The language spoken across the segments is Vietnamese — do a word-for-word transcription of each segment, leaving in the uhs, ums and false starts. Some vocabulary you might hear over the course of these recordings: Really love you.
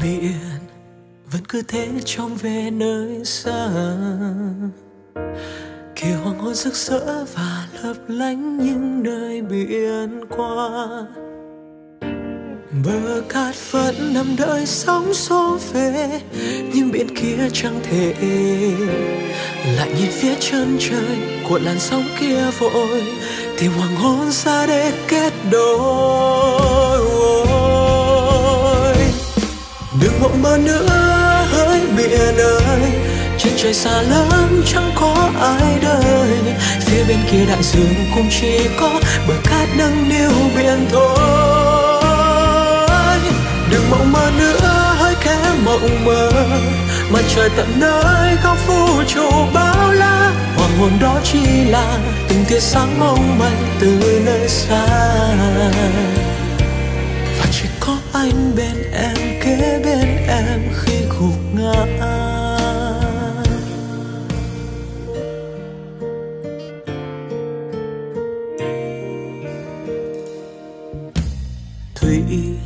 Biển vẫn cứ thế trong về nơi xa, kỳ hoàng hôn rực rỡ và lấp lánh những nơi biển qua. Bờ cát vẫn nằm đợi sóng xô về, nhưng biển kia chẳng thể. Lại nhìn phía chân trời của làn sóng kia vội, thì hoàng hôn ra để kết đôi. Đừng mộng mơ nữa hỡi biển ơi, trên trời xa lắm chẳng có ai đời. Phía bên kia đại dương cũng chỉ có bờ cát nâng niu biển thôi. Đừng mộng mơ nữa hỡi kẻ mộng mơ, mặt trời tận nơi góc vũ trụ bao la. Hoàng hôn đó chỉ là từng tia sáng mong manh từ nơi xa, và chỉ có anh bên em, kế bên em khi gục ngã. Thủy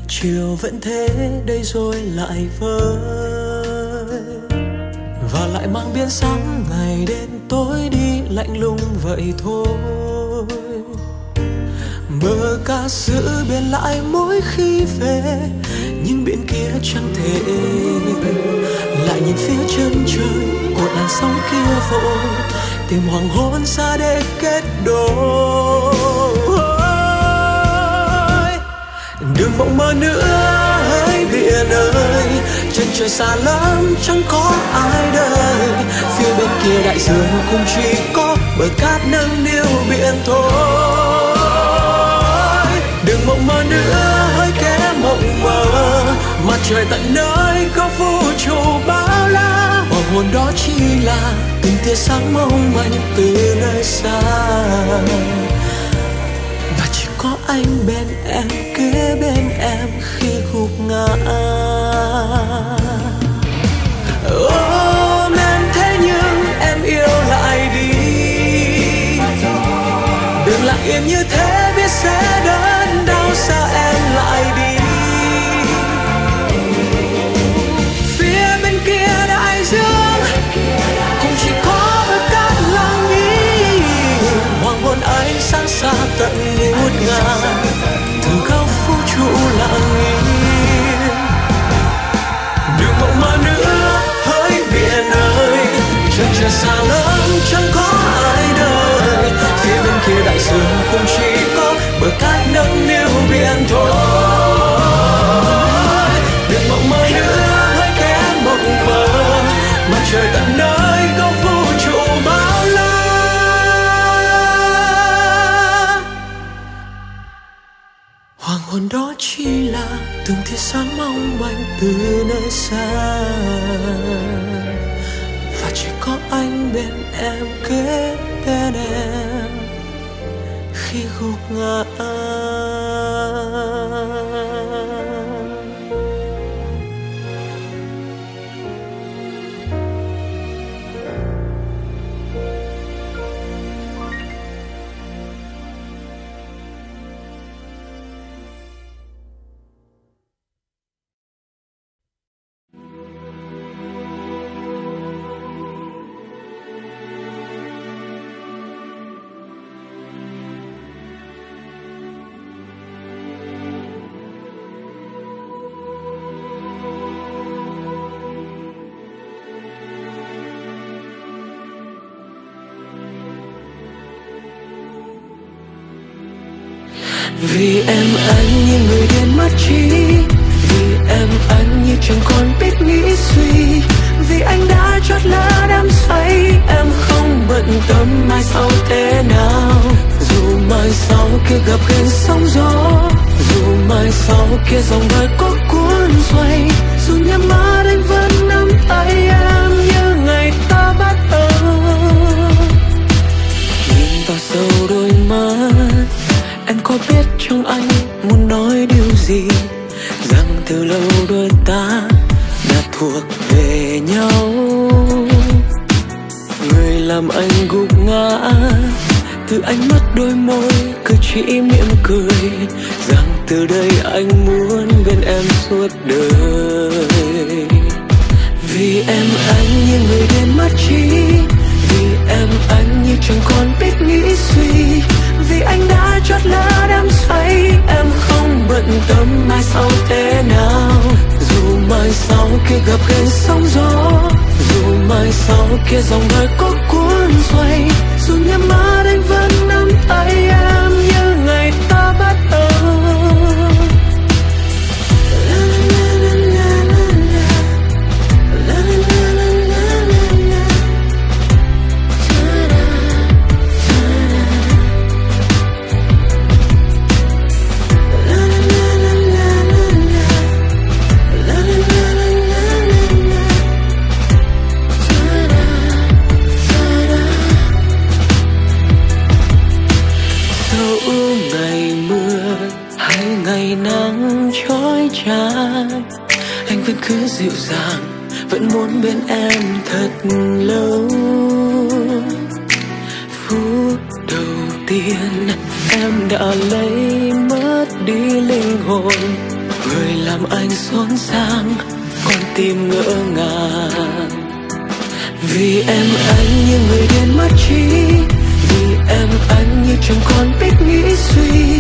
triều vẫn thế, đây rồi lại vơi, và lại mang biến sáng ngày đến tối đi lạnh lùng vậy thôi. Bờ cát giữ bên lại mỗi khi về, nhưng biển kia chẳng thể. Lại nhìn phía chân trời của làn sóng kia vội, tìm hoàng hôn xa để kết đôi. Đừng mộng mơ nữa hỡi biển ơi, trên trời xa lắm chẳng có ai đời. Phía bên kia đại dương cũng chỉ có bờ cát nâng niu biển thôi. Đừng mộng mơ nữa hỡi kẻ mộng mơ, mặt trời tận nơi có vũ trụ bao la. Hoàng hôn đó chỉ là từng tia sáng mong manh từ nơi xa, và chỉ có anh bên em, kế bên em khi gục ngã. Ôm em thế nhưng em yêu lại đi, đừng lặng im như thế biết sẽ đớn đau. Sao em lại đi? Sáng xa tận ngút ngàn từ góc vũ trụ lặng im. Đừng mộng mơ nữa hỡi biển ơi, chân trời xa lắm chẳng có ai đời. Phía bên kia đại dương cũng chỉ có bờ cát nâng niu biển thôi. Đừng mộng mơ nữa hỡi kẻ mộng mơ, mặt trời tận nơi góc vũ trụ bao la. Hoàng hôn đó chỉ là từng tia sáng mong manh từ nơi xa, và chỉ có anh bên em, kế bên em khi gục ngã. Vì em anh như người điên mất trí, vì em anh như chẳng còn biết nghĩ suy, vì anh đã chót lỡ đắm say. Em không bận tâm mai sau thế nào, dù mai sau kia gặp gần sóng gió, dù mai sau kia dòng đời có cuốn xoay, dù nhà mắt anh vẫn nắm tay em. thuộc về nhau. Người làm anh gục ngã, từ ánh mắt đôi môi cứ chỉ mỉm cười rằng từ đây anh muốn bên em suốt đời. Vì em anh như người đêm mất trí, vì em anh như chẳng còn biết nghĩ suy, vì anh đã chót lỡ đắm say em không bận tâm mai sau thế nào. Dù mai sau kia gặp gành sóng gió, dù mai sau kia dòng đời có cuốn xoay, dù nhắm mắt anh vẫn nắm tay em như ngày ta bắt đầu. Anh vẫn cứ dịu dàng, vẫn muốn bên em thật lâu. Phút đầu tiên em đã lấy mất đi linh hồn, người làm anh xốn xang, con tim ngỡ ngàng. Vì em anh như người điên mất trí, vì em anh như chẳng còn biết nghĩ suy,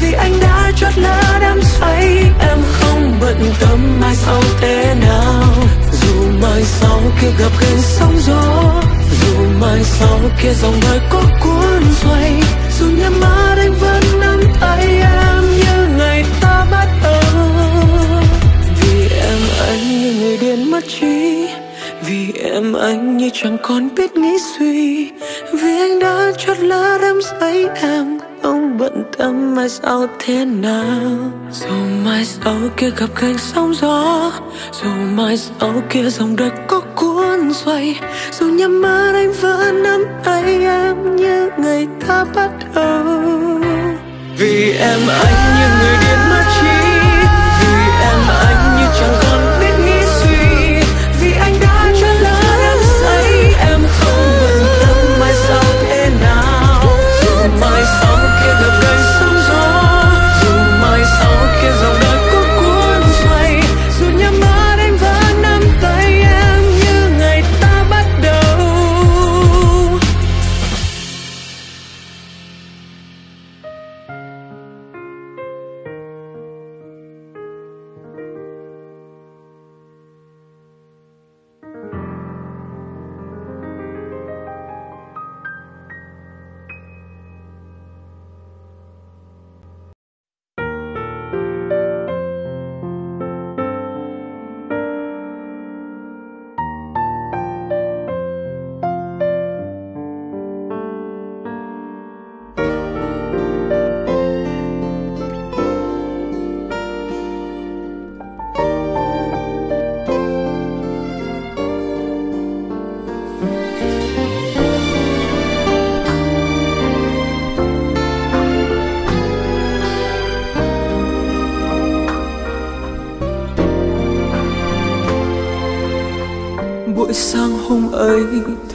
vì anh đã chót lỡ đắm say em không bận tâm mai sau thế nào. Dù mai sau kia gặp gành sóng gió, dù mai sau kia dòng đời có cuốn xoay, dù nhắm mắt anh vẫn nắm tay em như ngày ta bắt đầu. Vì em anh như người điên mất trí, vì em anh như chẳng còn biết nghĩ suy, vì anh đã chót lỡ đắm say em không bận tâm mai sau thế nào. Dù mai sau kia gặp gành sóng gió, dù mai sau kia dòng đời có cuốn xoay, dù nhắm mắt anh vẫn nắm tay em như ngày ta bắt đầu. Vì em anh như người điên mất trí, vì em anh như chẳng còn biết nghĩ suy, vì anh đã cho lỡ em say em không bận tâm mai sau thế nào. Dù mai sau kia gặp gành sóng gió, dù mai sau kia dòng đời có cuốn xoay, dù nhắm mắt anh vẫn nắm tay em như ngày ta bắt đầu.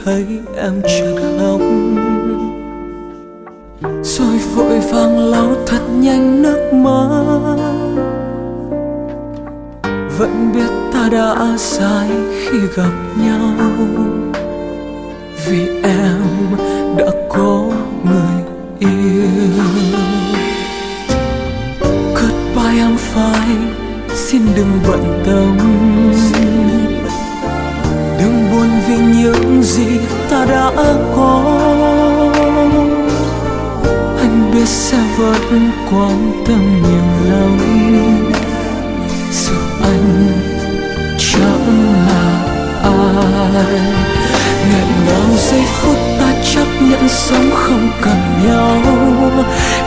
Thấy em chợt khóc, rồi vội vàng lau thật nhanh nước mắt. Vẫn biết ta đã sai khi gặp nhau, vì em đã có người yêu. Goodbye I'm fine, xin đừng bận tâm, vì những gì ta đã có. Anh biết sẽ vẫn quan tâm nhiều lắm, dù anh chẳng là ai. Ngàn bao giây phút ta chấp nhận sống không cần nhau,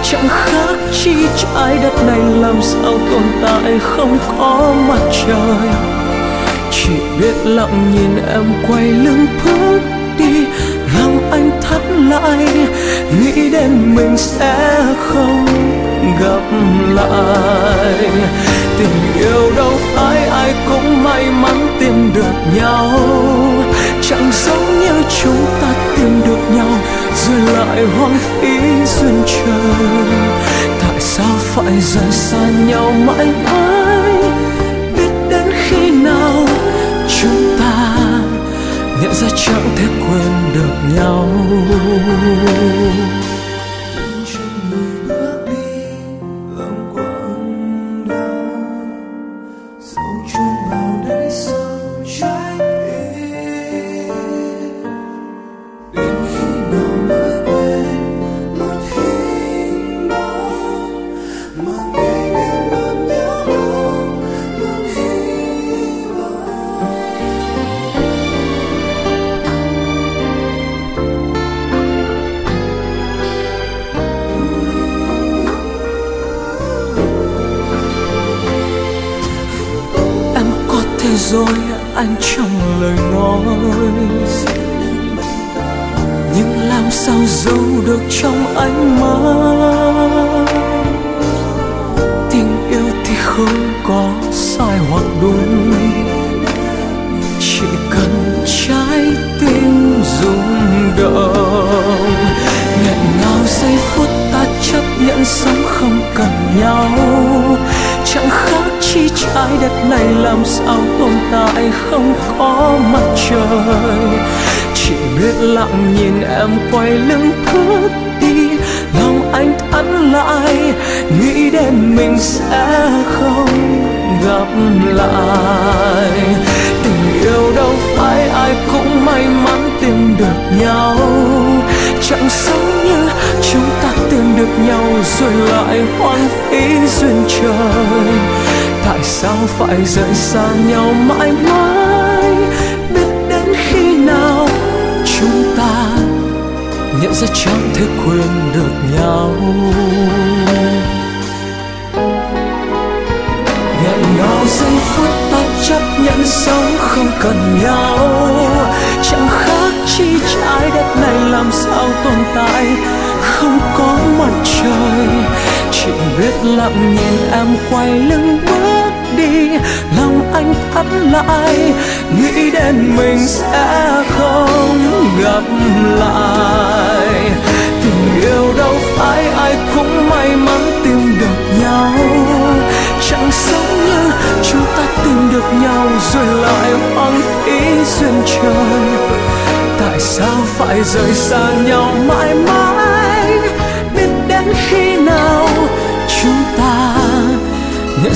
chẳng khác chi trái đất này làm sao tồn tại không có mặt trời. Chỉ biết lặng nhìn em quay lưng bước đi, lòng anh thắt lại, nghĩ đến mình sẽ không gặp lại. Tình yêu đâu phải ai cũng may mắn tìm được nhau, chẳng giống như chúng ta tìm được nhau rồi lại hoang phí duyên trời. Tại sao phải rời xa nhau mãi mãi, biết đến khi nào chúng ta nhận ra chẳng thể quên được nhau. Rồi anh trong lời nói, nhưng làm sao giấu được trong ánh mắt. Tình yêu thì không có sai hoặc đúng, chỉ cần trái tim rung động. Nghẹn ngào giây phút ta chấp nhận sống không cần nhau, chẳng khác chi trái đất này làm sao tồn tại không có mặt trời. Chỉ biết lặng nhìn em quay lưng bước đi, lòng anh thắt lại, nghĩ đến mình sẽ không gặp lại. Tình yêu đâu phải ai cũng may mắn tìm được nhau, chẳng giống như chúng ta tìm được nhau rồi lại hoang phí duyên trời. Tại sao phải rời xa nhau mãi mãi, biết đến khi nào chúng ta nhận ra chẳng thể quên được nhau. Nghẹn ngào giây phút ta chấp nhận sống không cần nhau, chẳng khác chi trái đất này làm sao tồn tại không có mặt trời. Chỉ biết lặng nhìn em quay lưng bước đi, lòng anh thắt lại, nghĩ đến mình sẽ không gặp lại. Tình yêu đâu phải ai cũng may mắn tìm được nhau, chẳng giống như chúng ta tìm được nhau rồi lại hoang phí duyên trời. Tại sao phải rời xa nhau mãi mãi, biết đến khi nào chúng ta nhận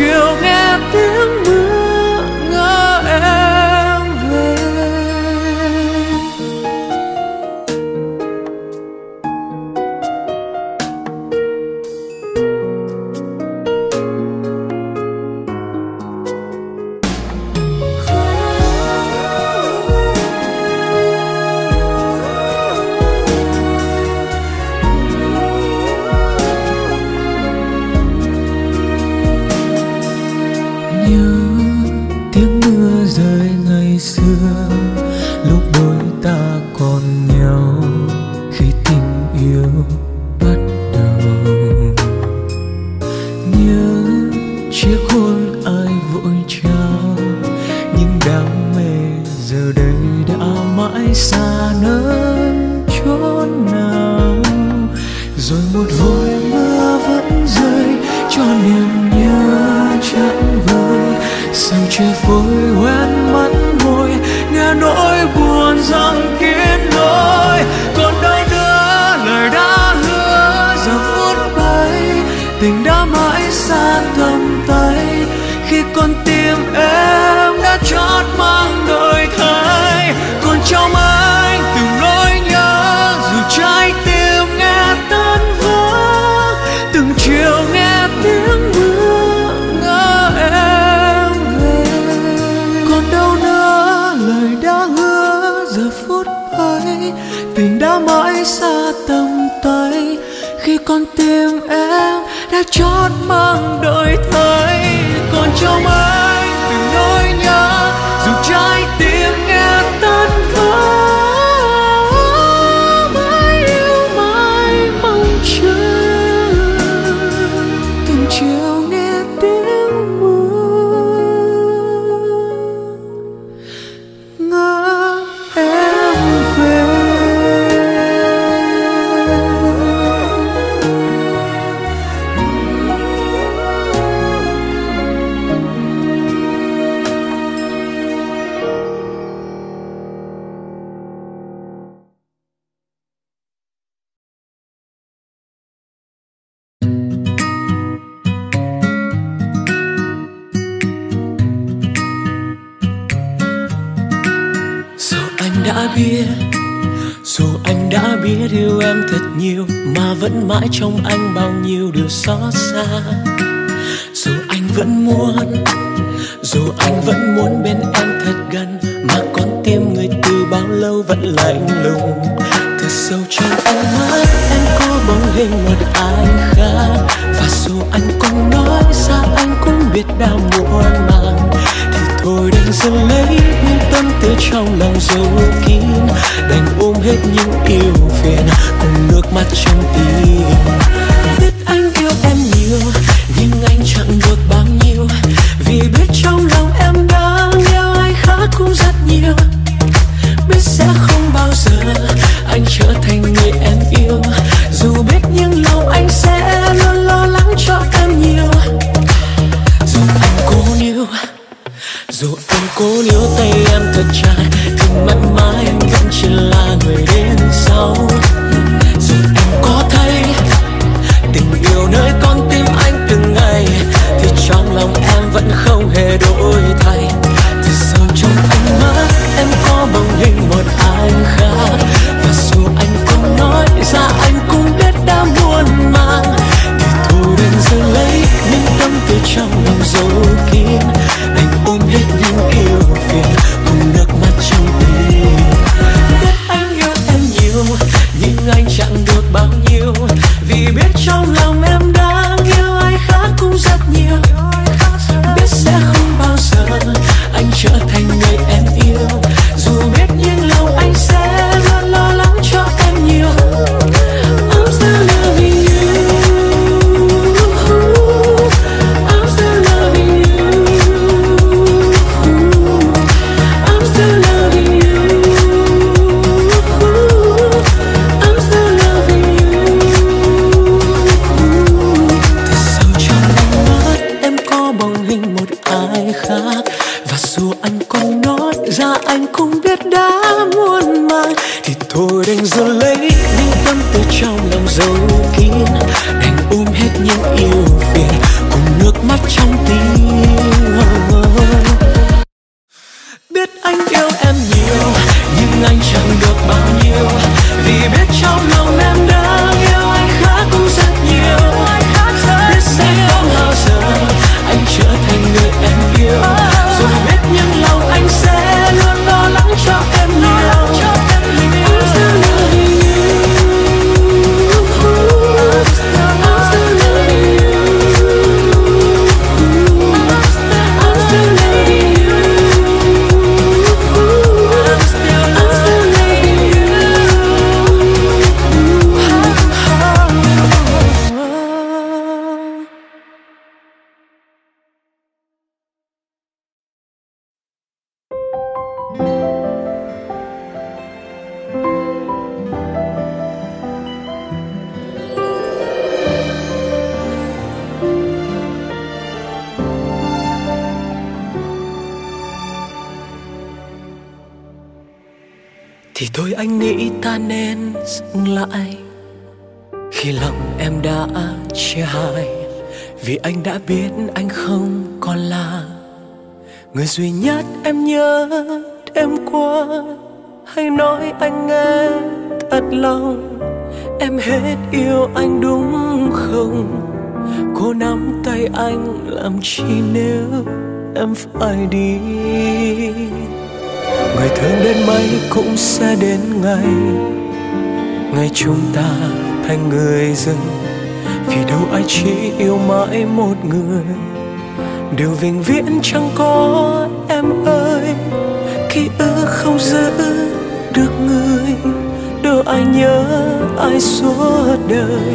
Chiều nghe tiếng mưa ngỡ em về, nhớ tiếng mưa rơi ngày xưa, lúc đôi ta còn nhau, khi tình yêu bắt đầu. Nhớ chiếc hôn ai vội trao, nhưng đam mê giờ đây đã mãi xa nơi chốn nào. Rồi một hồi mưa vẫn rơi cho niềm nhớ chẳng vơi, sao chưa vội hoen mắt môi nghe nỗi buồn rằng kín lối. Còn đâu nữa lời đã hứa, giờ phút ấy tình đã mãi xa tầm tay, khi con tim em đã trót mang đổi thay. Còn trong anh từng nỗi nhớ, dù trái tim nghe tan vỡ, từng chiều nghe tiếng mưa ngỡ em về. Còn đâu nữa lời đã hứa, giờ phút ấy tình đã mãi xa tầm tay, khi con tim em đã trót mang đổi thay. Còn trong anh từng nỗi nhớ, dù trái tim nghe tan vỡ, mãi yêu mãi mong chờ, từng chiều nghe tiếng mưa ngỡ em về. Dù anh đã biết yêu em thật nhiều, mà vẫn mãi trong anh bao nhiêu điều xót xa. Dù anh vẫn muốn, dù anh vẫn muốn bên em thật gần, mà con tim người từ bao lâu vẫn lạnh lùng. Thật sâu trong ánh mắt em có bóng hình một ai khác, và dù anh cũng nói ra anh cũng biết đã muộn màng, thôi đành dần lấy những tâm tư trong lòng dấu kín, đành ôm hết những yêu phiền cùng nước mắt trong tim. Biết anh yêu em nhiều nhưng anh chẳng được bao nhiêu, vì biết trong lòng em đang yêu ai khác cũng rất nhiều. Biết sẽ không bao giờ anh trở thành người em yêu, dù biết nhưng lòng anh sẽ luôn lo lắng cho em nhiều. Dù anh cố níu, dù anh cố níu tay em thật chặt, nhưng mãi mãi anh vẫn chỉ là người đến sau. Dù anh có thấy tình yêu nơi con tim anh từng ngày, thì trong lòng em vẫn không hề đổi thay. Thật sâu trong ánh mắt em có bóng hình một anh khác, và dù anh cũng nói ra anh cũng biết đã muộn màng, thì thôi đành giờ lấy những tâm tư trong lòng dấu kín, đành ôm hết những yêu phiền cùng nước mắt trong tim. Biết anh yêu em nhiều nhưng anh chẳng được bao nhiêu, vì biết trong lòng em đang yêu ai khác cũng rất nhiều. Biết sẽ không bao giờ anh trở thành người em yêu, dù biết nhưng lòng anh sẽ luôn lo lắng cho em nhiều. I'm still loving you, I'm still loving you, I'm still loving you, I'm still loving you. Thật sâu trong đôi mắt em có bóng hình một ai khác, và dù anh cũng nói ra anh cũng biết đã muộn màng, thì thôi đành giờ lấy những tâm tư trong lòng dấu kín, đành ôm hết những yêu phiền cùng nước mắt trong tim. Biết anh yêu em nhiều nhưng anh chẳng được bao nhiêu, vì biết trong lòng em đã yêu ai khác cũng rất nhiều. Biết sẽ không bao giờ anh trở thành người em yêu, dù biết nhưng lòng anh sẽ luôn lo lắng cho em nhiều. I'm still loving you. thì thôi anh nghĩ ta nên dừng lại khi lòng em đã chia hai, vì anh đã biết anh không còn là người duy nhất em nhớ đêm qua. Hãy nói anh nghe thật lòng, em hết yêu anh đúng không? Cô nắm tay anh làm chi nếu em phải đi? Người thương đến mấy cũng sẽ đến ngày, ngày chúng ta thành người dưng. Vì đâu ai chỉ yêu mãi một người, điều vĩnh viễn chẳng có em ơi. Ký ức không giữ được người, đâu ai nhớ ai suốt đời.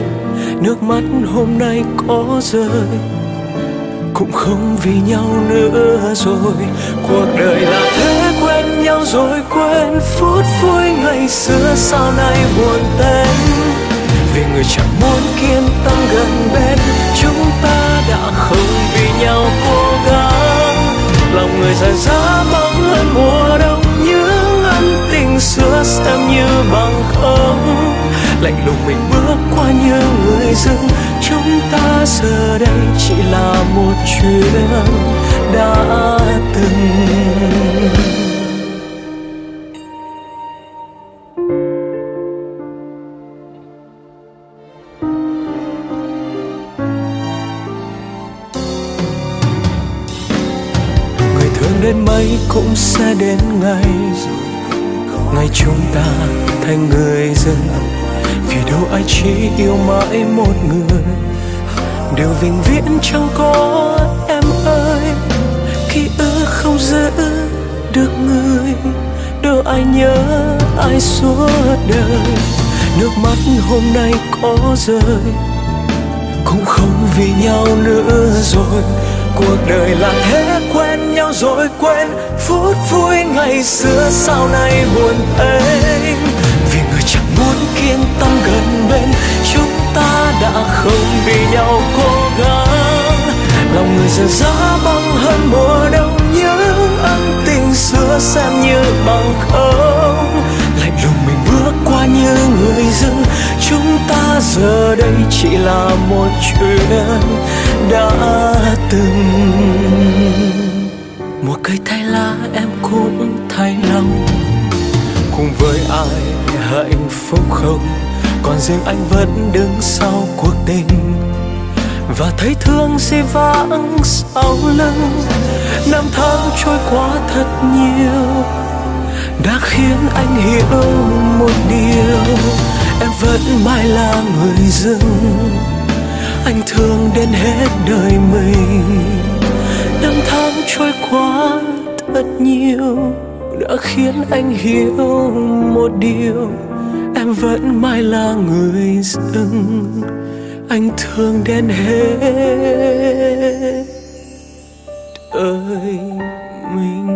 Nước mắt hôm nay có rơi cũng không vì nhau nữa rồi. Cuộc đời là thế, quen nhau rồi quên phút vui ngày xưa sau này buồn tên. Vì người chẳng muốn kiên tâm gần bên, chúng ta đã không vì nhau cố gắng. Lòng người dần dã bóng hơn mùa đông, những ân tình xưa xem như bằng không. Lạnh lùng mình bước qua như người dưng, chúng ta giờ đây chỉ là một chuyện đã từng. Người thương đến mấy cũng sẽ đến ngày, ngày chúng ta thành người dưng. Vì đâu ai chỉ yêu mãi một người, điều vĩnh viễn chẳng có em ơi. Ký ức không giữ được người, đâu ai nhớ ai suốt đời. Nước mắt hôm nay có rơi cũng không vì nhau nữa rồi. Cuộc đời là thế, quen nhau rồi quên phút vui ngày xưa sau này buồn ấy. Chẳng muốn kiên tâm gần bên, chúng ta đã không vì nhau cố gắng. Lòng người giờ giá băng hơn mùa đông, những ân tình xưa xem như bằng không. Lạnh lùng mình bước qua như người dưng, chúng ta giờ đây chỉ là một chuyện đã từng. Một cây thay lá em cũng thay lòng, cùng với ai hạnh phúc không, còn riêng anh vẫn đứng sau cuộc tình và thấy thương di vãng sau lưng. Năm tháng trôi qua thật nhiều đã khiến anh hiểu một điều, em vẫn mãi là người dưng. Anh thương đến hết đời mình, năm tháng trôi qua thật nhiều đã khiến anh hiểu một điều, em vẫn mãi là người dưng. Anh thương đến hết đời mình.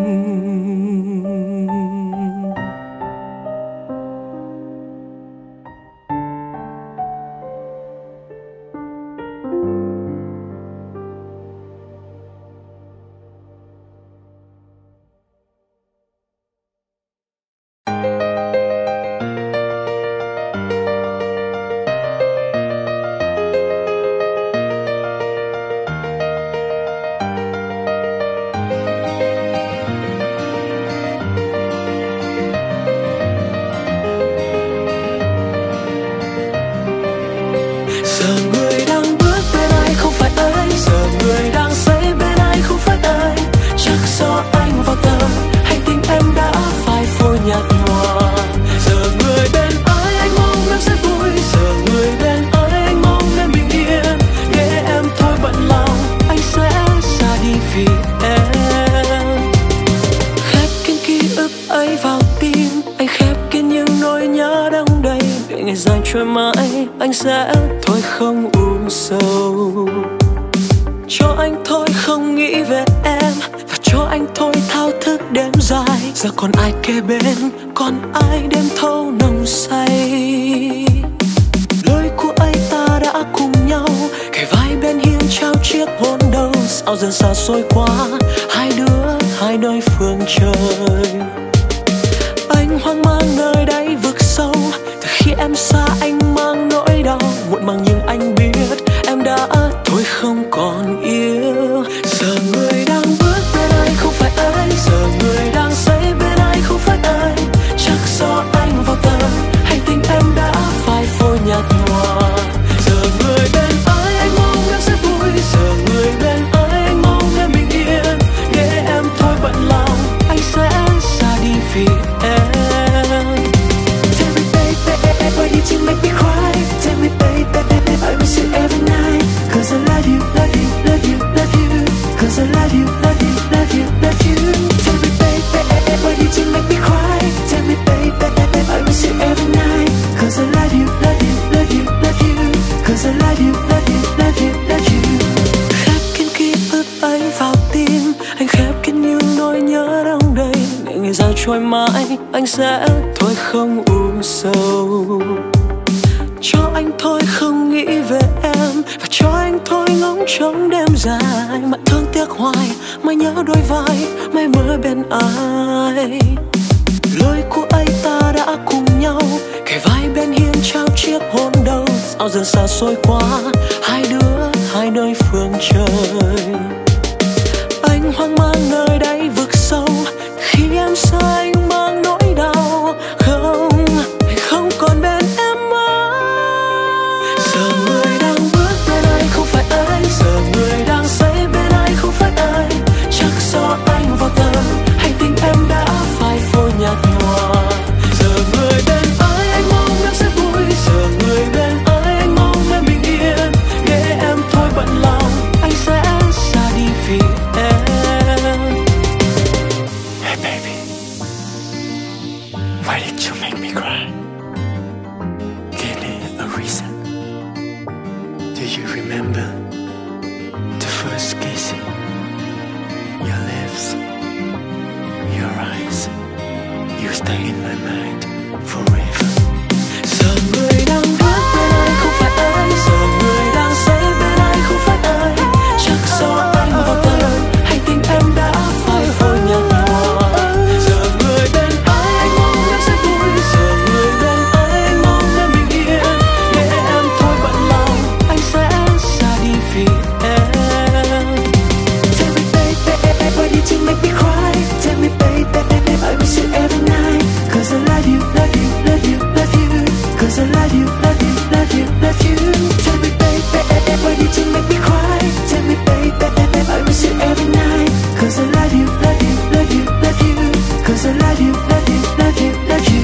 Nơi trôi mãi, anh sẽ thôi không u sầu. Cho anh thôi không nghĩ về em, và cho anh thôi ngóng trong đêm dài. Mà thương tiếc hoài, mà nhớ đôi vai, mai mơ bên ai. Lời của anh ta đã cùng nhau, kề vai bên hiên trao chiếc hôn đầu. Sao dần xa xôi quá, hai đứa hai nơi phương trời. Anh hoang mang nơi đáy vực sâu, khi em xa anh mang nỗi đau. Không, không còn bên em mãi. Giờ người đang bước bên anh không phải anh, giờ người đang say bên anh không phải anh. Chắc do anh vào tờ, hay tình em đã phai phôi nhạt nhòa. Giờ người bên ai anh mong em sẽ vui, giờ người bên ai anh mong em bình yên. Để em thôi bận lòng, anh sẽ xa đi vì em. Why did you make me cry? Give me a reason. Do you remember the first kiss? Your lips, your eyes, you stay in my mind forever. Giờ người đang bước bên anh không phải anh, giờ người đang say bên anh không phải anh. Chắc do anh vào tờ, hay tình em đã phai phôi nhạt nhòa. Cause I love you, love you, love you, love you. Tell me baby, why did you make me cry? Tell me baby, I miss you every night. Cause I love you, love you, love you, love you. Cause I love you, love you, love you, love you.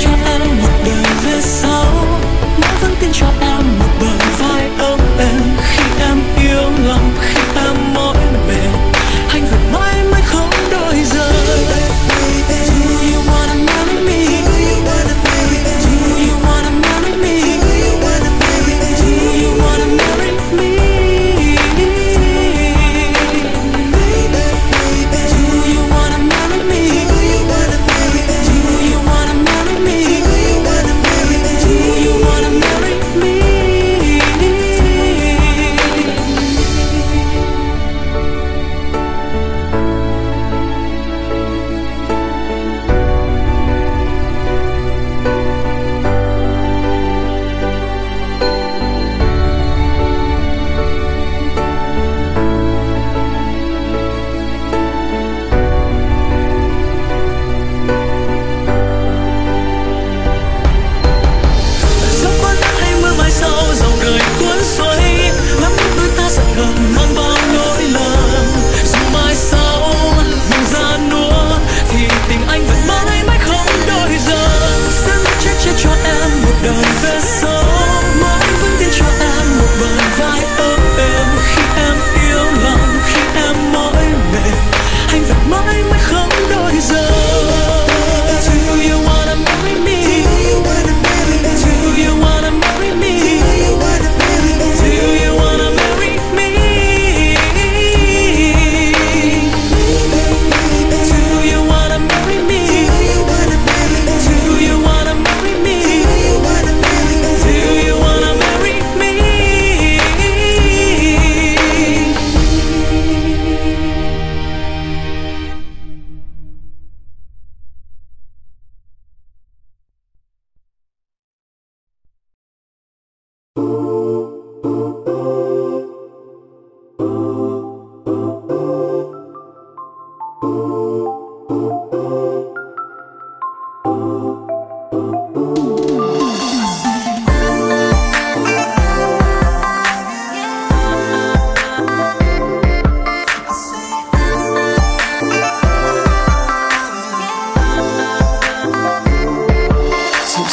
Cho em một đời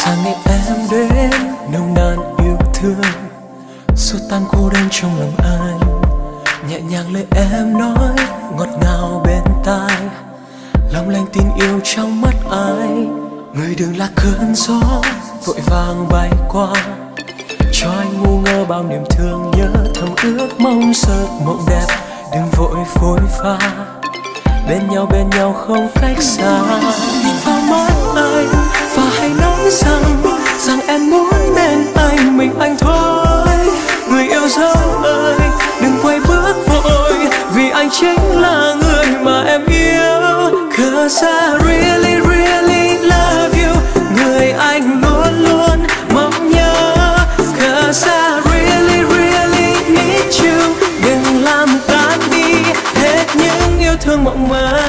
Sáng ngày em đến nồng nàn yêu thương, xua tan cô đơn trong lòng anh. Nhẹ nhàng lời em nói, ngọt ngào bên tai, long lanh tin yêu trong mắt ai. Người đường là cơn gió vội vàng bay qua, cho anh ngu ngơ bao niềm thương nhớ, thầm ước mong giấc mộng đẹp đừng vội phôi pha. Bên nhau bên nhau không cách xa, nhìn vào mắt anh và hãy nói rằng rằng em muốn bên anh mình anh thôi. Người yêu dấu ơi đừng quay bước vội, vì anh chính là người mà em yêu. 'Cause I really really love you, người anh luôn luôn mong nhớ. 'Cause I really really need you, đừng làm tan đi hết những yêu thương mộng mơ.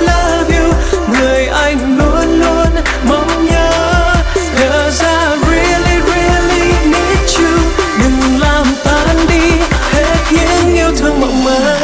love you, người anh luôn luôn mong nhớ. 'Cause I really really need you, đừng làm tan đi hết những yêu thương mộng mơ.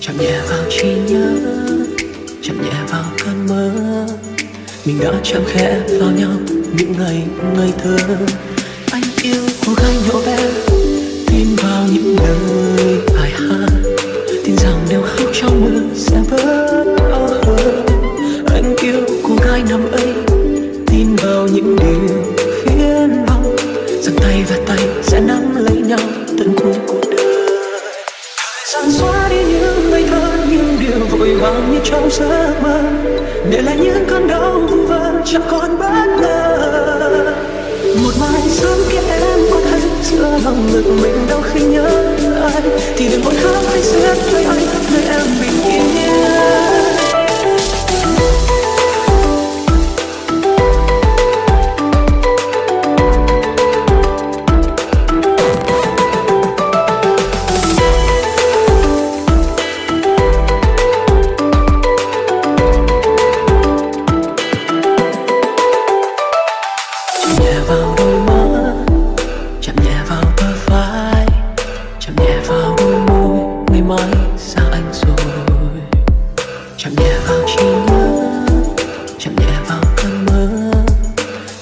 Chạm nhẹ vào trí nhớ, chạm nhẹ vào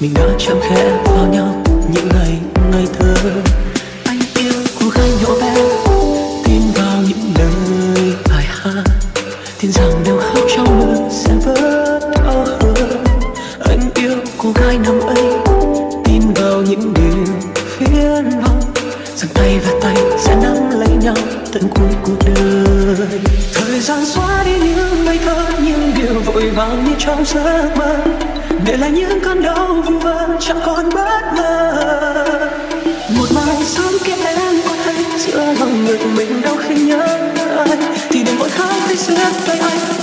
mình đã chạm khẽ vào nhau những ngày ngày thơ. Anh yêu cô gái nhỏ bé, tin vào những lời hài hước, tin rằng nếu khóc trong mưa sẽ vỡ áo hờ. Anh yêu cô gái năm ấy, tin vào những điều phiền lòng, rằng tay và tay sẽ nắm lấy nhau tận cuối cuộc đời. Thời gian xóa đi những ngây thơ, những điều vội vàng như trong giấc mơ, để lại những cơn đau vu vơ chẳng còn bất ngờ. Một mai sớm kia em có thấy giữa lòng ngực mình đau khi nhớ anh, thì đừng vội khóc khi siết tay anh.